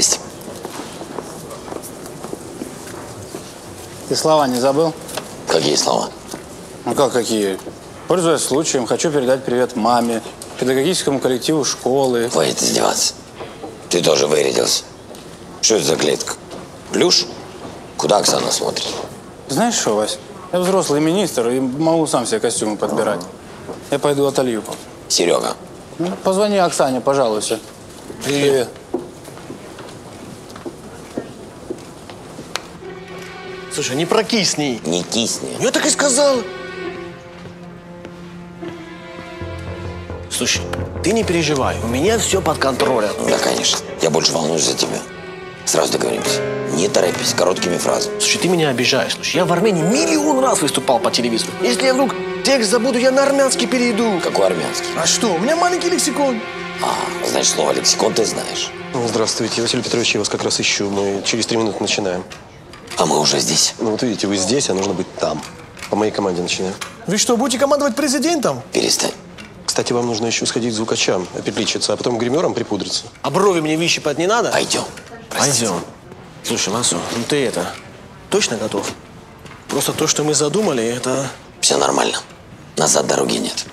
Здрасте. Ты слова не забыл? Какие слова? Ну как какие? Пользуясь случаем, хочу передать привет маме, педагогическому коллективу школы. Хватит издеваться. Ты тоже вырядился. Что это за клетка? Плюш? Куда Оксана смотрит? Знаешь что, Вась? Я взрослый министр и могу сам себе костюмы подбирать. Я пойду отолью. Серега. Ну, позвони Оксане, пожалуйста. Привет. Слушай, не прокисни. Не кисни. Я так и сказал. Слушай, ты не переживай, у меня все под контролем. Да, конечно. Я больше волнуюсь за тебя. Сразу договоримся. Не торопись, короткими фразами. Слушай, ты меня обижаешь. Слушай, я в Армении миллион раз выступал по телевизору. Если я вдруг текст забуду, я на армянский перейду. Какой армянский? А что, у меня маленький лексикон. А, значит, слово лексикон ты знаешь. Здравствуйте, Василий Петрович, я вас как раз ищу. Мы через 3 минуты начинаем. А мы уже здесь. Ну вот видите, вы здесь, а нужно быть там. По моей команде начинаем. Вы что, будете командовать президентом? Перестань. Кстати, вам нужно еще сходить к звукачам, опетличиться, а потом гримером припудриться. А брови мне вищипать не надо? Пойдем. Простите. Пойдем. Слушай, Ласу, ну ты это, точно готов? Просто то, что мы задумали, это... Все нормально. Назад дороги нет.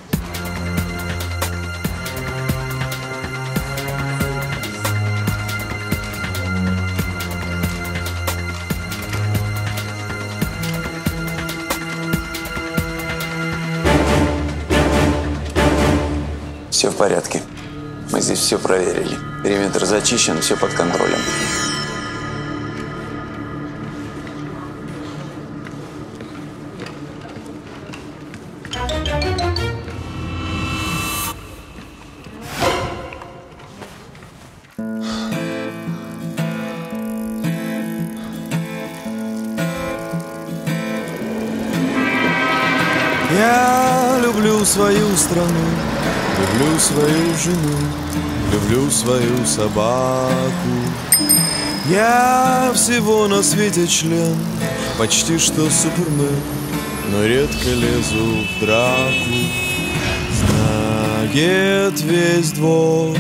Все в порядке. Мы здесь все проверили. Периметр зачищен, все под контролем. Я люблю свою страну. Люблю свою жену, люблю свою собаку. Я всего на свете член, почти что супермен, но редко лезу в драку. Знает весь двор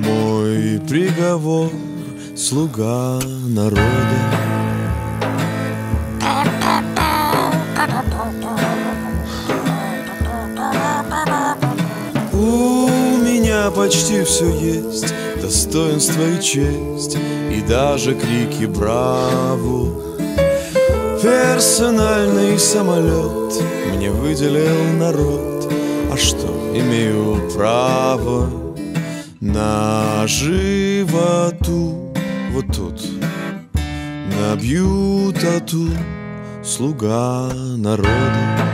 мой приговор, слуга народа. Почти все есть, достоинство и честь, и даже крики браво. Персональный самолет мне выделил народ, а что, имею право на животу. Вот тут набью тату, слуга народа.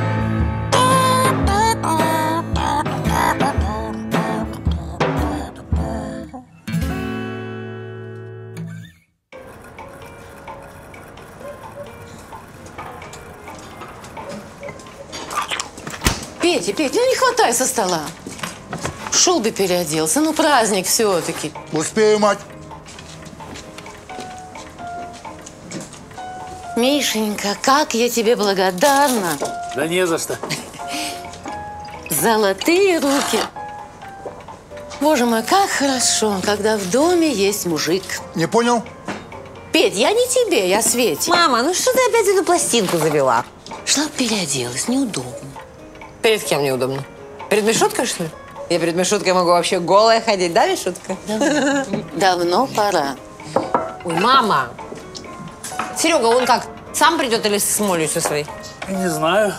Петь, ну не хватай со стола. Шел бы переоделся, ну праздник все-таки. Успею, мать. Мишенька, как я тебе благодарна. Да не за что. Золотые руки. Боже мой, как хорошо, когда в доме есть мужик. Не понял? Петь, я не тебе, я Свете. Мама, ну что ты опять эту пластинку завела? Шла переоделась, неудобно. Перед кем неудобно? Перед Мишуткой, что ли? Я перед Мишуткой могу вообще голая ходить, да, Мишутка? Давно пора. Ой, мама! Серега, он как, сам придет или с молью со своей? Не знаю.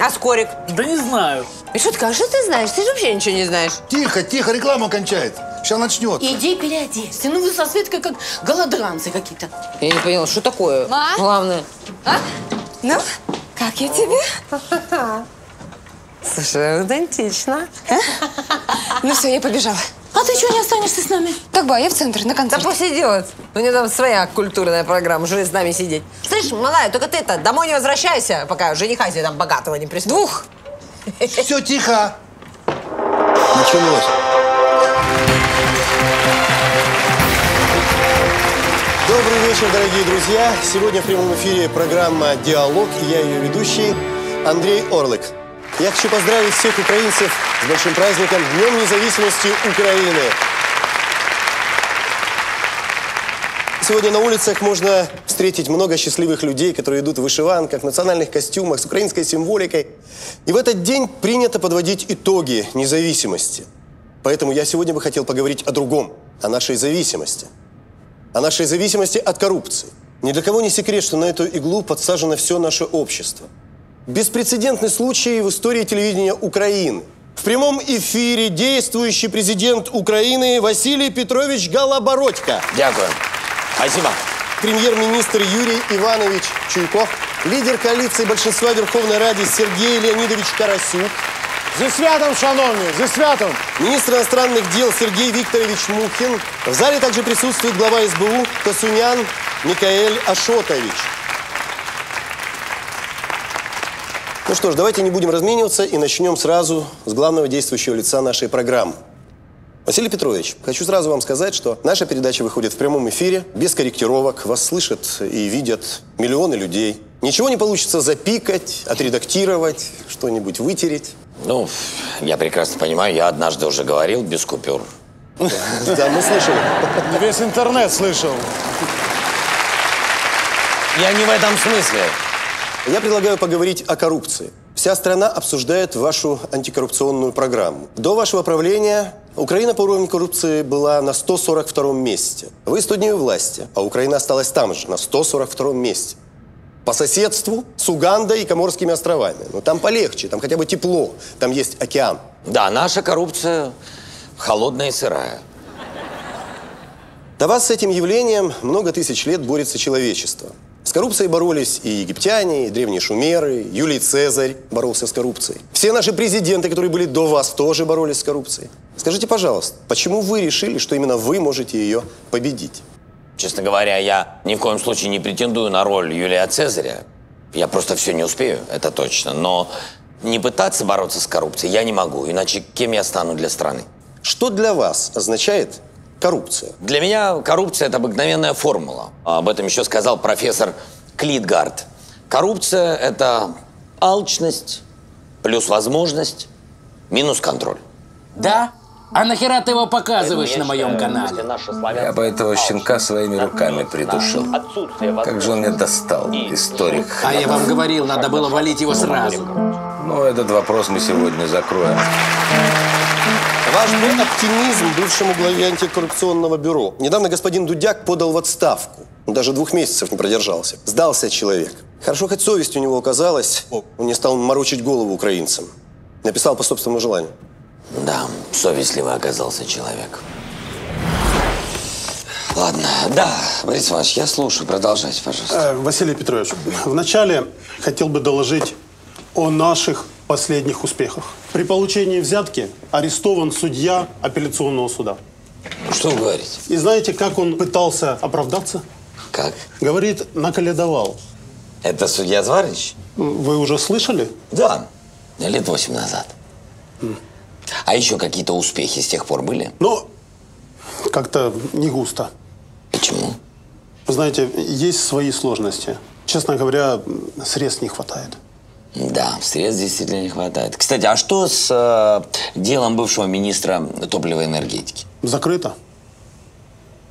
А Скорик? Да не знаю. Мишутка, а что ты знаешь? Ты же вообще ничего не знаешь. Тихо, тихо, реклама кончает. Сейчас начнет. Иди переоденься. Ну вы со Светкой как голодранцы какие-то. Я не поняла, что такое? Ма? Главное. А? Ну, как я тебе? Слушай, аутентично. Ну все, я побежала. А ты чего не останешься с нами? Так, ба, я в центр, на концерт. Да пусть идет. У нее там своя культурная программа, уже с нами сидеть. Слышь, малая, только ты-то домой не возвращайся, пока жениха себе там богатого не присмотрит. Двух! Все, тихо! Началось. Добрый вечер, дорогие друзья. Сегодня в прямом эфире программа «Диалог», и я ее ведущий Андрей Орлик. Я хочу поздравить всех украинцев с большим праздником Днем независимости Украины. Сегодня на улицах можно встретить много счастливых людей, которые идут в вышиванках, в национальных костюмах, с украинской символикой. И в этот день принято подводить итоги независимости. Поэтому я сегодня бы хотел поговорить о другом, о нашей зависимости. О нашей зависимости от коррупции. Ни для кого не секрет, что на эту иглу подсажено все наше общество. Беспрецедентный случай в истории телевидения Украины. В прямом эфире действующий президент Украины Василий Петрович Голобородько. Дякую. Спасибо. Премьер-министр Юрий Иванович Чуйков. Лидер коалиции большинства Верховной Рады Сергей Леонидович Карасюк. За святом, шановные, за святом. Министр иностранных дел Сергей Викторович Мухин. В зале также присутствует глава СБУ Касунян Микаэль Ашотович. Ну что ж, давайте не будем размениваться и начнем сразу с главного действующего лица нашей программы. Василий Петрович, хочу сразу вам сказать, что наша передача выходит в прямом эфире, без корректировок, вас слышат и видят миллионы людей. Ничего не получится запикать, отредактировать, что-нибудь вытереть. Ну, я прекрасно понимаю, я однажды уже говорил без купюр. Да, мы слышали. Весь интернет слышал. Я не в этом смысле. Я предлагаю поговорить о коррупции. Вся страна обсуждает вашу антикоррупционную программу. До вашего правления Украина по уровню коррупции была на 142-м месте. Вы 100 дней у власти, а Украина осталась там же, на 142-м месте. По соседству с Угандой и Коморскими островами. Но там полегче, там хотя бы тепло, там есть океан. Да, наша коррупция холодная и сырая. До вас с этим явлением много тысяч лет борется человечество. С коррупцией боролись и египтяне, и древние шумеры, Юлий Цезарь боролся с коррупцией. Все наши президенты, которые были до вас, тоже боролись с коррупцией. Скажите, пожалуйста, почему вы решили, что именно вы можете ее победить? Честно говоря, я ни в коем случае не претендую на роль Юлия Цезаря. Я просто все не успею, это точно. Но не пытаться бороться с коррупцией я не могу, иначе кем я стану для страны? Что для вас означает коррупция? Для меня коррупция – это обыкновенная формула. Об этом еще сказал профессор Клитгард. Коррупция – это алчность плюс возможность минус контроль. Да? А нахера ты его показываешь на моем канале? Я бы этого щенка своими руками придушил. Как же он меня достал, историк. А я вам говорил, надо было валить его сразу. Ну, этот вопрос мы сегодня закроем. Ваш оптимизм бывшему главе антикоррупционного бюро. Недавно господин Дудяк подал в отставку. Он даже 2 месяцев не продержался. Сдался человек. Хорошо, хоть совесть у него оказалась. Он не стал морочить голову украинцам. Написал по собственному желанию. Да, совестливый оказался человек. Ладно, да, Борис Иванович, я слушаю. Продолжайте, пожалуйста. Василий Петрович, вначале хотел бы доложить о наших последних успехах. При получении взятки арестован судья апелляционного суда. Что вы говорите? И знаете, как он пытался оправдаться? Как? Говорит, наколедовал. Это судья Зварович? Вы уже слышали? Да, лет 8 назад. А еще какие-то успехи с тех пор были? Ну, как-то не густо. Почему? Вы знаете, есть свои сложности. Честно говоря, средств не хватает. Да, средств действительно не хватает. Кстати, а что с делом бывшего министра топлива и энергетики? Закрыто.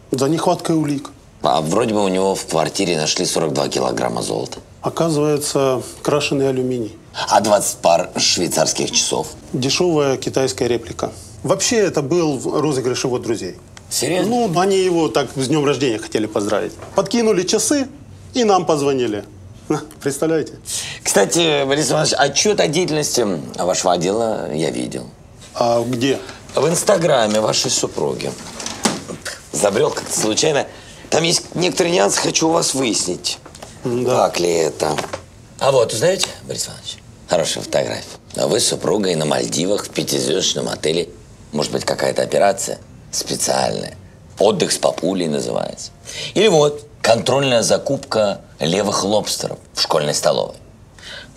За нехваткой улик. А вроде бы у него в квартире нашли 42 килограмма золота. Оказывается, крашеный алюминий. А 20 пар швейцарских часов? Дешевая китайская реплика. Вообще, это был розыгрыш его друзей. Серьезно? Ну, они его так с днем рождения хотели поздравить. Подкинули часы и нам позвонили. Представляете? Кстати, Борис Иванович, отчет о деятельности вашего отдела я видел. А где? В инстаграме вашей супруги. Забрел как-то случайно. Там есть некоторые нюансы, хочу у вас выяснить. Да. Так ли это? А вот, узнаете, Борис Иванович? Хорошая фотография. А вы с супругой на Мальдивах в 5-звездочном отеле. Может быть, какая-то операция специальная. Отдых с папулей называется. Или вот. Контрольная закупка левых лобстеров в школьной столовой.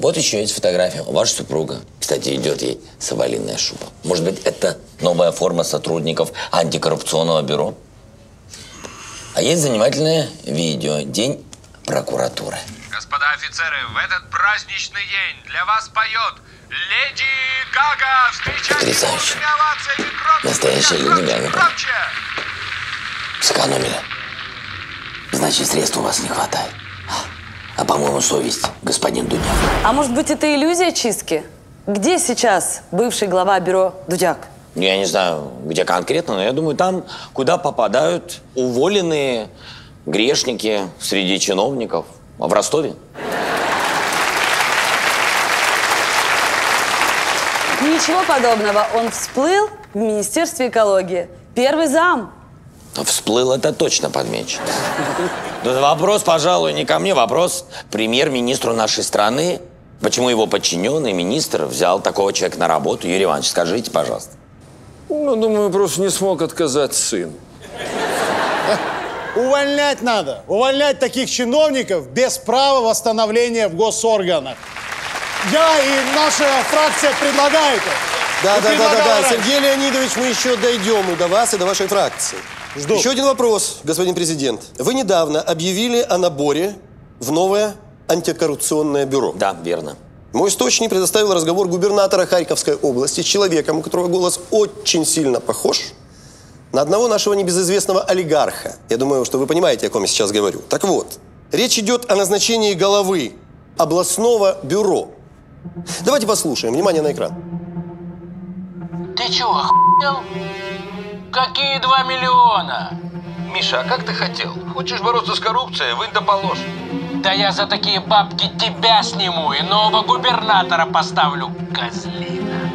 Вот еще есть фотография. Ваша супруга. Кстати, идет ей соболиная шуба. Может быть, это новая форма сотрудников антикоррупционного бюро? А есть занимательное видео. День прокуратуры. Господа офицеры, в этот праздничный день для вас поет Леди Гага. Встречайте настоящая Леди Гага. Сэкономили. значит, средств у вас не хватает. А, по-моему, совесть, господин Дудяк. А может быть, это иллюзия чистки? Где сейчас бывший глава бюро Дудяк? Я не знаю, где конкретно, но я думаю, там, куда попадают уволенные грешники среди чиновников. А в Ростове? Ничего подобного. Он всплыл в Министерстве экологии. Первый зам. Всплыл, это точно подмечено. Вопрос, пожалуй, не ко мне. Вопрос премьер-министру нашей страны. Почему его подчиненный министр взял такого человека на работу? Юрий Иванович, скажите, пожалуйста. Ну, думаю, просто не смог отказать сын. Увольнять надо. Увольнять таких чиновников без права восстановления в госорганах. Я и наша фракция предлагает это. Да. Сергей Леонидович, мы еще дойдем до вас и до вашей фракции. Жду. Еще один вопрос, господин президент. Вы недавно объявили о наборе в новое антикоррупционное бюро. Да, верно. Мой источник предоставил разговор губернатора Харьковской области с человеком, у которого голос очень сильно похож на одного нашего небезызвестного олигарха. Я думаю, что вы понимаете, о ком я сейчас говорю. Так вот, речь идет о назначении главы областного бюро. Давайте послушаем. Внимание на экран. Ты чего, охуел? Какие 2 миллиона? Миша, а как ты хотел? Хочешь бороться с коррупцией? Вынь да положь. Да я за такие бабки тебя сниму и нового губернатора поставлю, козлина.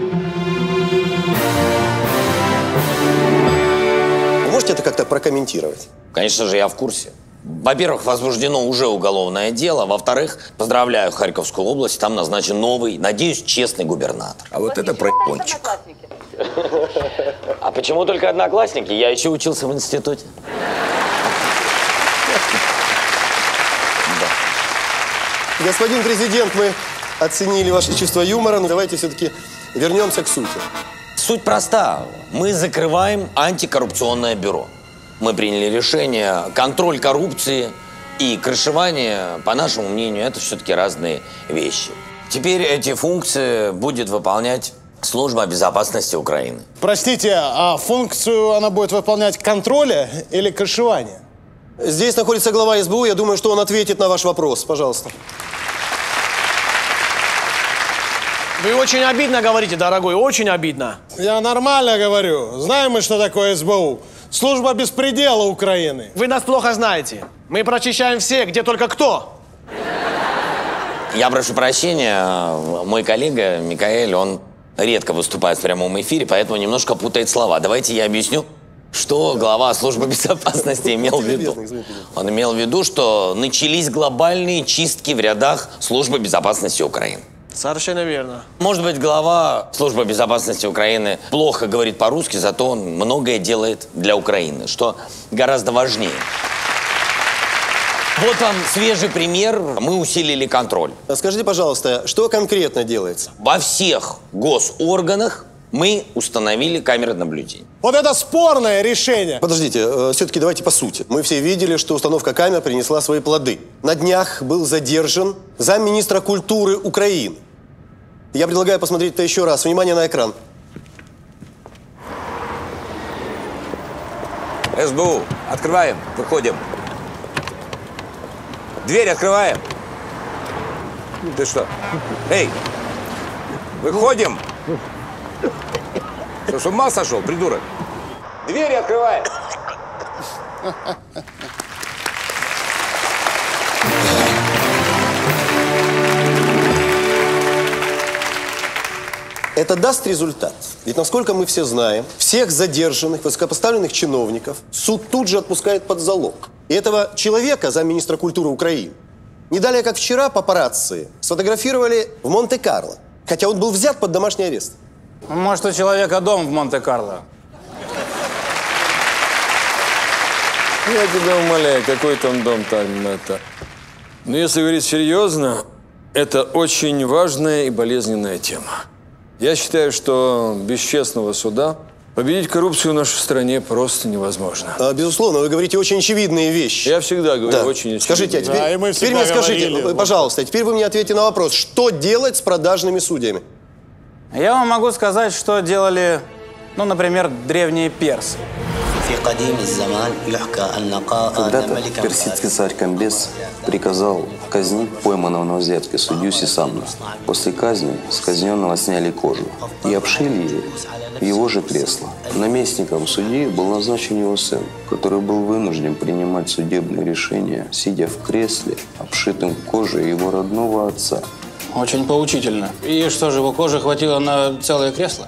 Вы можете это как-то прокомментировать? Конечно же, я в курсе. Во-первых, возбуждено уже уголовное дело. Во-вторых, поздравляю Харьковскую область. Там назначен новый, надеюсь, честный губернатор. А вот это проебончик. А почему только одноклассники? Я еще учился в институте. Господин президент, мы оценили ваше чувство юмора, но давайте все-таки вернемся к сути. Суть проста. Мы закрываем антикоррупционное бюро. Мы приняли решение, контроль коррупции и крышевание, по нашему мнению, это все-таки разные вещи. Теперь эти функции будет выполнять Служба безопасности Украины. Простите, а функцию она будет выполнять контроля или крышевания? Здесь находится глава СБУ, я думаю, что он ответит на ваш вопрос. Пожалуйста. Вы очень обидно говорите, дорогой, очень обидно. Я нормально говорю. Знаем мы, что такое СБУ. Служба беспредела Украины. Вы нас плохо знаете. Мы прочищаем все, где только кто. Я прошу прощения, мой коллега Микаэль, он редко выступает в прямом эфире, поэтому немножко путает слова. Давайте я объясню, что глава службы безопасности имел в виду. Он имел в виду, что начались глобальные чистки в рядах службы безопасности Украины. Совершенно верно. Может быть, глава службы безопасности Украины плохо говорит по-русски, зато он многое делает для Украины, что гораздо важнее. Вот вам свежий пример. Мы усилили контроль. Скажите, пожалуйста, что конкретно делается? Во всех госорганах мы установили камеры наблюдения. Вот это спорное решение. Подождите, все-таки давайте по сути. Мы все видели, что установка камер принесла свои плоды. На днях был задержан замминистра культуры Украины. Я предлагаю посмотреть это еще раз. Внимание на экран. СБУ, открываем, выходим. Дверь открываем. Ты что? Эй! Выходим! Что, с ума сошел, придурок? Дверь открываем! Это даст результат. Ведь, насколько мы все знаем, всех задержанных, высокопоставленных чиновников суд тут же отпускает под залог. И этого человека, замминистра культуры Украины, не далее как вчера папарацци сфотографировали в Монте-Карло, хотя он был взят под домашний арест. Может, у человека дом в Монте-Карло? Я тебя умоляю, какой там дом там это. Но если говорить серьезно, это очень важная и болезненная тема. Я считаю, что без честного суда победить коррупцию в нашей стране просто невозможно. А, безусловно, вы говорите очень очевидные вещи. Я всегда говорю очень очевидные. Скажите, а теперь, да, и мы всегда теперь мне скажите, говорили, пожалуйста, теперь вы мне ответите на вопрос, что делать с продажными судьями? Я вам могу сказать, что делали, ну, например, древние персы. Когда-то персидский царь Камбес приказал казнить пойманного на взятке судью Сисамна. После казни с казненного сняли кожу и обшили ее в его же кресло. Наместником судьи был назначен его сын, который был вынужден принимать судебные решения, сидя в кресле, обшитым кожей его родного отца. Очень поучительно. И что же, его кожи хватило на целое кресло?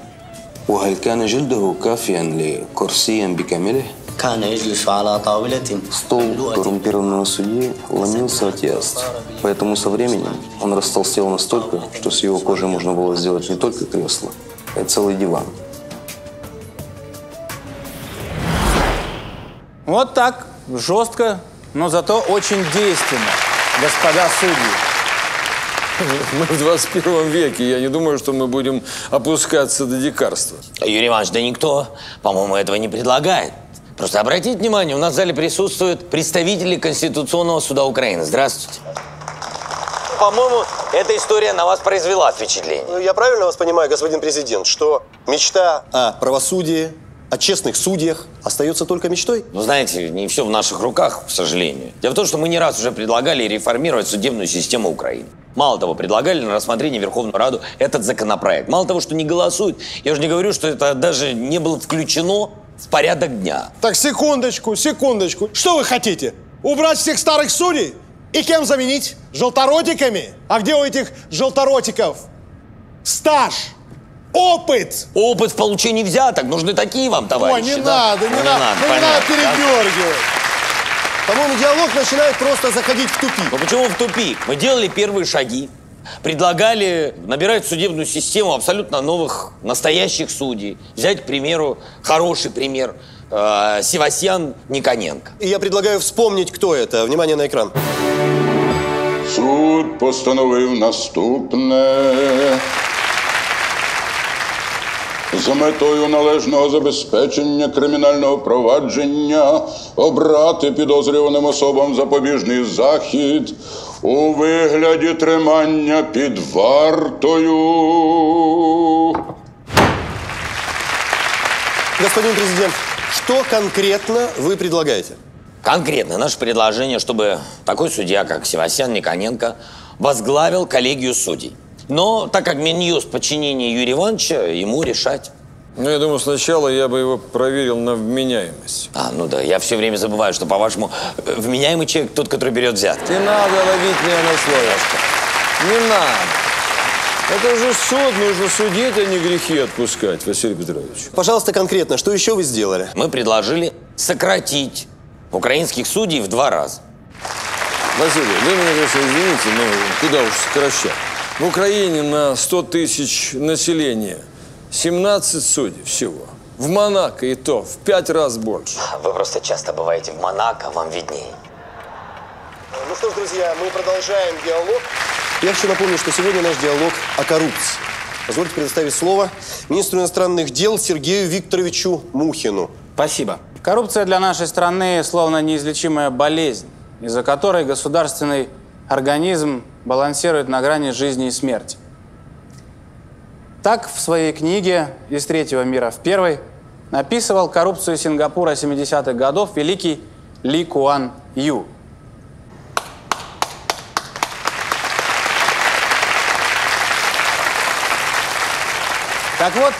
Стол коррумпированного судьи ломился от яств, поэтому со временем он растолстел настолько, что с его кожи можно было сделать не только кресло, а целый диван. Вот так, жестко, но зато очень действенно, господа судьи. Мы в 21 веке. Я не думаю, что мы будем опускаться до дикарства. Юрий Иванович, да никто, по-моему, этого не предлагает. Просто обратите внимание, у нас в зале присутствуют представители Конституционного суда Украины. Здравствуйте. По-моему, эта история на вас произвела впечатление. Я правильно вас понимаю, господин президент, что мечта о правосудии, о честных судьях остается только мечтой? Ну, знаете, не все в наших руках, к сожалению. Дело в том, что мы не раз уже предлагали реформировать судебную систему Украины. Мало того, предлагали на рассмотрение Верховную Раду этот законопроект. Мало того, что не голосуют, я уже не говорю, что это даже не было включено в порядок дня. Так, секундочку, секундочку. Что вы хотите? Убрать всех старых судей? И кем заменить? Желторотиками? А где у этих желторотиков стаж? Опыт! Опыт в получении взяток. Нужны такие вам, товарищи. Ой, не надо, не надо передергивать. По-моему, диалог начинает просто заходить в тупик. Но почему в тупик? Мы делали первые шаги, предлагали набирать в судебную систему абсолютно новых, настоящих судей. Взять, к примеру, хороший пример, Севастьян Никоненко. И я предлагаю вспомнить, кто это. Внимание на экран. Суд постановив наступне. За метою належного забезпечення кримінального провадження обрати підозрюваним особам запобіжний захід у вигляді тримання під вартою. Господин президент, что конкретно вы предлагаете? Конкретно наше предложение, чтобы такой судья, как Севастьян Никоненко, возглавил коллегию судей. Но так как Минюст подчинение Юрия Ивановича, ему решать. Ну, я думаю, сначала я бы его проверил на вменяемость. А, ну да, я все время забываю, что, по-вашему, вменяемый человек тот, который берет взятки. Не надо ловить меня на слове. Не надо. Это уже суд, нужно судить, а не грехи отпускать, Василий Петрович. Пожалуйста, конкретно, что еще вы сделали? Мы предложили сократить украинских судей в 2 раза. Василий, вы меня, конечно, извините, но куда уж сокращать. В Украине на 100 тысяч населения 17 судей всего. В Монако и то в 5 раз больше. Вы просто часто бываете в Монако, вам виднее. Ну что ж, друзья, мы продолжаем диалог. Я хочу напомнить, что сегодня наш диалог о коррупции. Позвольте предоставить слово министру иностранных дел Сергею Викторовичу Мухину. Спасибо. Коррупция для нашей страны словно неизлечимая болезнь, из-за которой государственный организм балансирует на грани жизни и смерти. Так в своей книге «Из третьего мира в первый» описывал коррупцию Сингапура 70-х годов великий Ли Куан Ю. Так вот,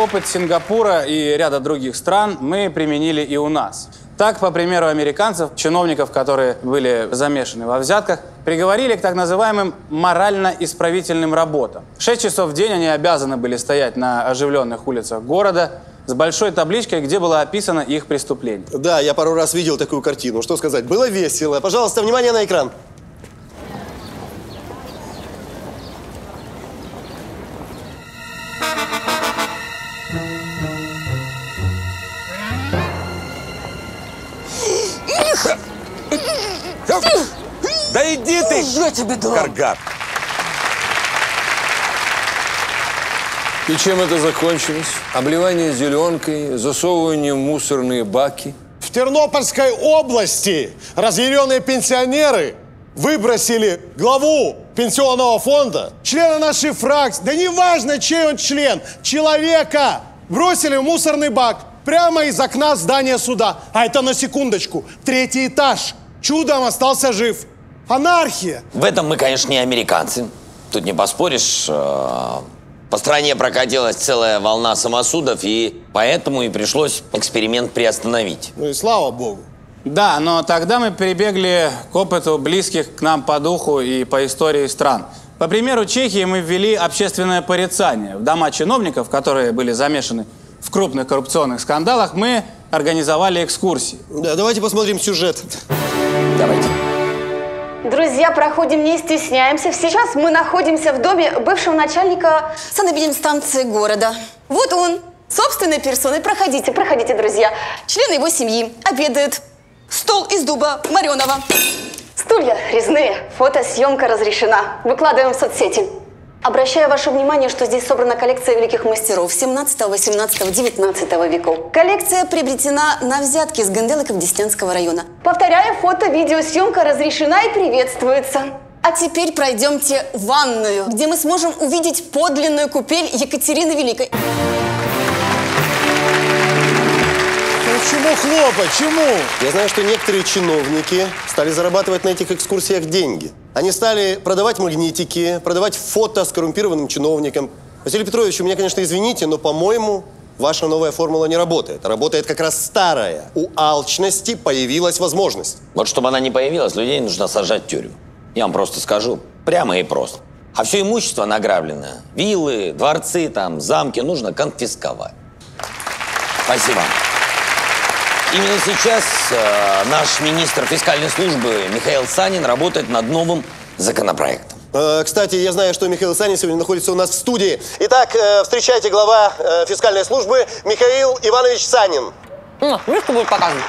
опыт Сингапура и ряда других стран мы применили и у нас. Так, по примеру американцев, чиновников, которые были замешаны во взятках, приговорили к так называемым морально-исправительным работам. 6 часов в день они обязаны были стоять на оживленных улицах города с большой табличкой, где было описано их преступление. Да, я пару раз видел такую картину. Что сказать, было весело. Пожалуйста, внимание на экран. Да иди ты! Я тебе дам! Каргат! И чем это закончилось? Обливание зеленкой, засовывание в мусорные баки. В Тернопольской области разъяренные пенсионеры выбросили главу пенсионного фонда, члена нашей фракции, да неважно, чей он член, человека, бросили в мусорный бак. прямо из окна здания суда. А это, на секундочку, третий этаж. Чудом остался жив. Анархия. В этом мы, конечно, не американцы. Тут не поспоришь. По стране прокатилась целая волна самосудов, и поэтому и пришлось эксперимент приостановить. Ну и слава богу. Да, но тогда мы перебегли к опыту близких к нам по духу и по истории стран. По примеру Чехии мы ввели общественное порицание. В дома чиновников, которые были замешаны в крупных коррупционных скандалах, мы организовали экскурсии. Да, давайте посмотрим сюжет. Давайте. Друзья, проходим, не стесняемся. Сейчас мы находимся в доме бывшего начальника санэпидемстанции города. Вот он, собственной персоной. Проходите, проходите, друзья. Члены его семьи обедают. Стол из дуба мореного. Стулья резные. Фотосъемка разрешена. Выкладываем в соцсети. Обращаю ваше внимание, что здесь собрана коллекция великих мастеров 17, 18, 19 веков. Коллекция приобретена на взятки с Ганделеков-Деснянского района. Повторяю, фото-видеосъемка разрешена и приветствуется. А теперь пройдемте в ванную, где мы сможем увидеть подлинную купель Екатерины Великой. Чему хлопать? Чему? Я знаю, что некоторые чиновники стали зарабатывать на этих экскурсиях деньги. Они стали продавать магнитики, продавать фото с коррумпированным чиновником. Василий Петрович, у меня, конечно, извините, но, по-моему, ваша новая формула не работает. Работает как раз старая. У алчности появилась возможность. Вот чтобы она не появилась, людей нужно сажать в тюрьму. Я вам просто скажу. Прямо и просто. А все имущество награбленное, виллы, дворцы, там, замки, нужно конфисковать. Спасибо. Именно сейчас наш министр фискальной службы Михаил Санин работает над новым законопроектом. Кстати, я знаю, что Михаил Санин сегодня находится у нас в студии. Итак, встречайте, глава фискальной службы Михаил Иванович Санин. Ну, мышку будет показывать.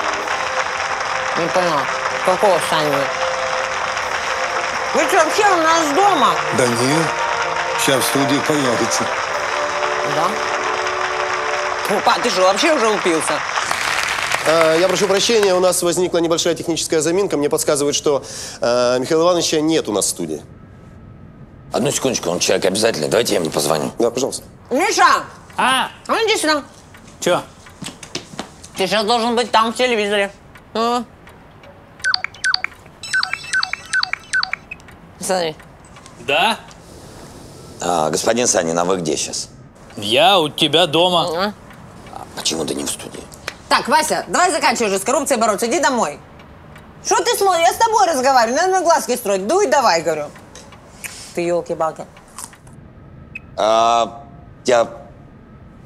Не понял, какого Санина? Вы что, вообще у нас дома? Да нет, сейчас в студии появится. Да? Ну, па, ты же вообще уже упился. Я прошу прощения, у нас возникла небольшая техническая заминка. Мне подсказывают, что Михаила Ивановича нет у нас в студии. Одну секундочку, он человек обязательный. Давайте я ему позвоню. Да, пожалуйста. Миша! А ну иди сюда. Чё? Ты сейчас должен быть там, в телевизоре. Ну. Смотри. Да? Господин Санин, а вы где сейчас? Я у тебя дома. Почему ты не в студии? Так, Вася, давай заканчивай уже с коррупцией бороться, иди домой. Что ты смотришь? Я с тобой разговариваю, надо мне глазки строить. Дуй давай, говорю. Ты елки-балки. Я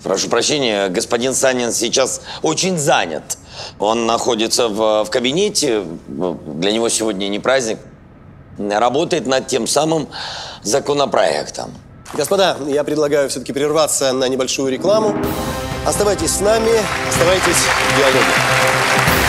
прошу прощения, господин Санин сейчас очень занят. Он находится в кабинете, для него сегодня не праздник. Работает над тем самым законопроектом. Господа, я предлагаю все-таки прерваться на небольшую рекламу. Оставайтесь с нами, оставайтесь в диалоге.